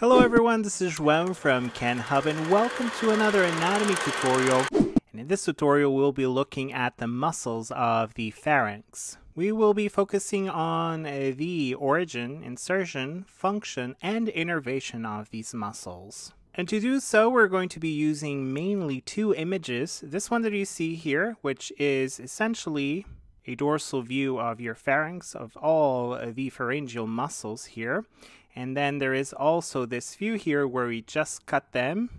Hello everyone, this is João from KenHub and welcome to another anatomy tutorial. And in this tutorial we'll be looking at the muscles of the pharynx. We will be focusing on the origin, insertion, function, and innervation of these muscles. And to do so we're going to be using mainly two images. This one that you see here, which is essentially a dorsal view of your pharynx, of all the pharyngeal muscles here. And then there is also this view here where we just cut them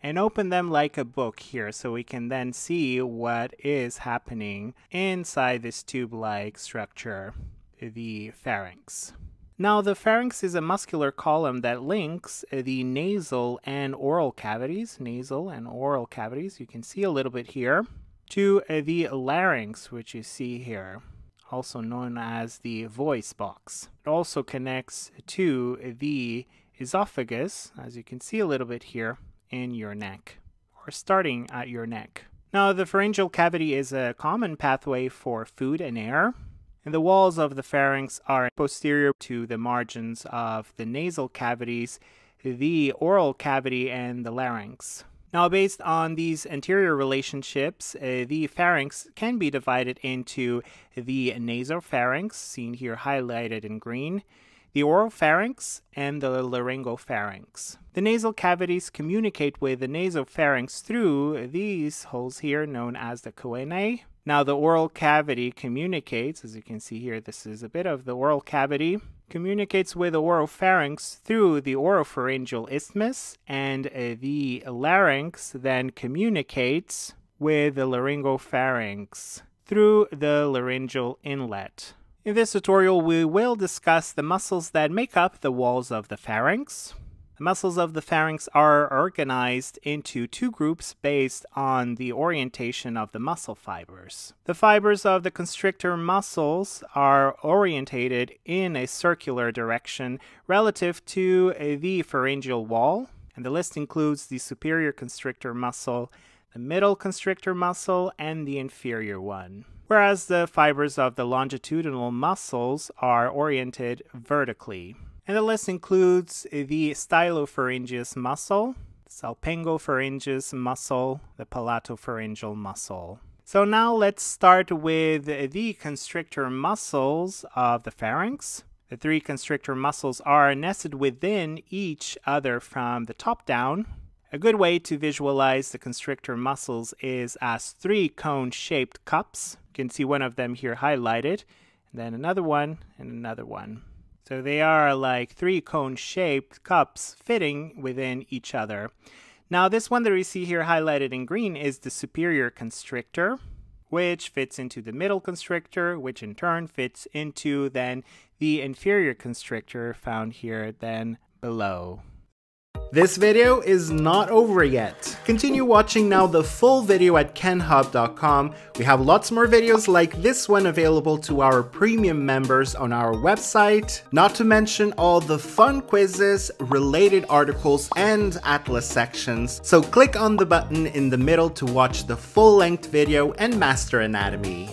and open them like a book here, so we can then see what is happening inside this tube-like structure, the pharynx. Now the pharynx is a muscular column that links the nasal and oral cavities, you can see a little bit here, to the larynx, which you see here, also known as the voice box. It also connects to the esophagus, as you can see a little bit here, in your neck, or starting at your neck. Now the pharyngeal cavity is a common pathway for food and air, and the walls of the pharynx are posterior to the margins of the nasal cavities, the oral cavity, and the larynx. Now, based on these anterior relationships, the pharynx can be divided into the nasopharynx, seen here highlighted in green, the oropharynx, and the laryngopharynx. The nasal cavities communicate with the nasopharynx through these holes here known as the choanae. Now, the oral cavity communicates, as you can see here, this is a bit of the oral cavity, communicates with the oropharynx through the oropharyngeal isthmus, and the larynx then communicates with the laryngopharynx through the laryngeal inlet. In this tutorial, we will discuss the muscles that make up the walls of the pharynx. The muscles of the pharynx are organized into two groups based on the orientation of the muscle fibers. The fibers of the constrictor muscles are orientated in a circular direction relative to the pharyngeal wall, and the list includes the superior constrictor muscle, the middle constrictor muscle, and the inferior one. Whereas the fibers of the longitudinal muscles are oriented vertically. And the list includes the stylopharyngeus muscle, salpingopharyngeus muscle, the palatopharyngeal muscle. So now let's start with the constrictor muscles of the pharynx. The three constrictor muscles are nested within each other from the top down. A good way to visualize the constrictor muscles is as three cone-shaped cups. You can see one of them here highlighted, and then another one, and another one. So they are like three cone-shaped cups fitting within each other. Now this one that we see here highlighted in green is the superior constrictor, which fits into the middle constrictor, which in turn fits into then the inferior constrictor found here then below. This video is not over yet. Continue watching now the full video at kenhub.com. We have lots more videos like this one available to our premium members on our website, not to mention all the fun quizzes, related articles, and atlas sections. So click on the button in the middle to watch the full-length video and master anatomy.